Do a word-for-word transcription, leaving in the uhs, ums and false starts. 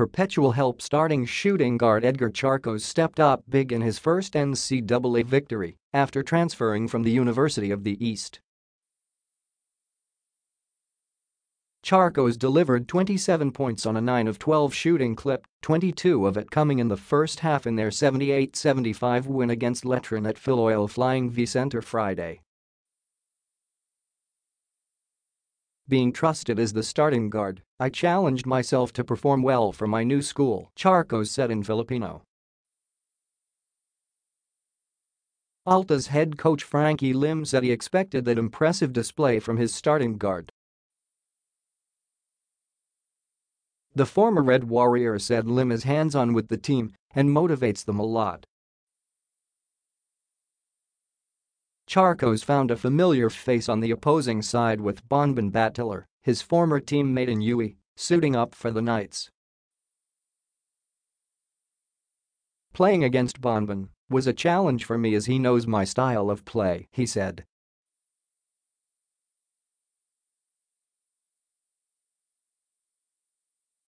Perpetual help starting shooting guard Edgar Charcos stepped up big in his first N C double A victory after transferring from the University of the East. Charcos delivered twenty-seven points on a nine of twelve shooting clip, twenty-two of it coming in the first half in their seventy-eight seventy-five win against Letran at Filoil Flying V Center Friday. Being trusted as the starting guard, I challenged myself to perform well for my new school, Charcos said in Filipino. Alta's head coach Frankie Lim said he expected that impressive display from his starting guard. The former Red Warrior said Lim is hands-on with the team and motivates them a lot. Charcos found a familiar face on the opposing side with Bonbon Batiller, his former teammate in U E, suiting up for the Knights. Playing against Bonbon was a challenge for me as he knows my style of play, he said.